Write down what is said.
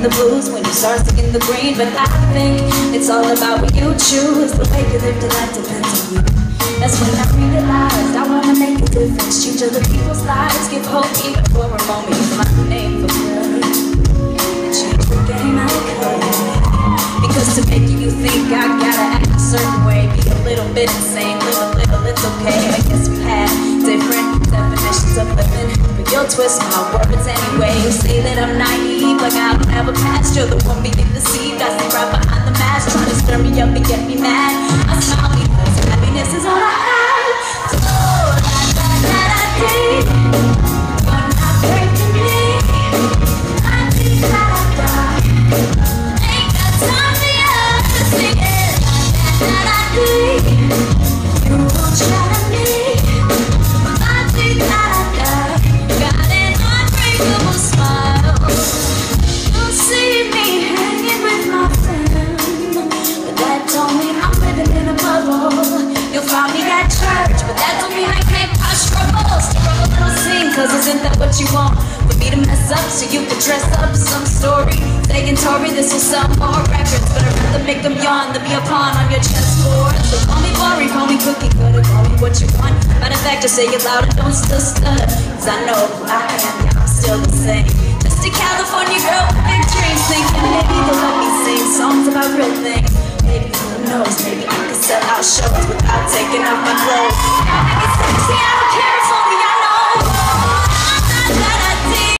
singing the blues, when you start singing the green. But I think it's all about what you choose. The way you live your life depends on you. That's when I realized I want to make a difference, change other people's lives, give hope even for a moment. My name for good, change the game I could. Because to make you think I gotta act a certain way, be a little bit insane, live a little, it's okay. I guess we had different definitions of living, but you'll twist my words anyway. You say that I'm naive, like I don't have a past. You're the one being deceived, I see right behind the mask, trying to stir me up and get me mad. I smile because happiness is all I have. So all I isn't that what you want? For me to mess up so you could dress up some story, saying Tori, this will sell more records, but I'd rather make them yawn than be a pawn on your chessboard. So call me Tori, call me cookie cutter, call me what you want. Matter of fact, just say it loud and don't stutter, cause I know who I am, yeah, I'm still the same. Just a California girl with big dreams, thinking maybe they'll let me sing songs about real things. Maybe who knows, maybe I can sell out shows without taking off my clothes. I can sexy, I don't care.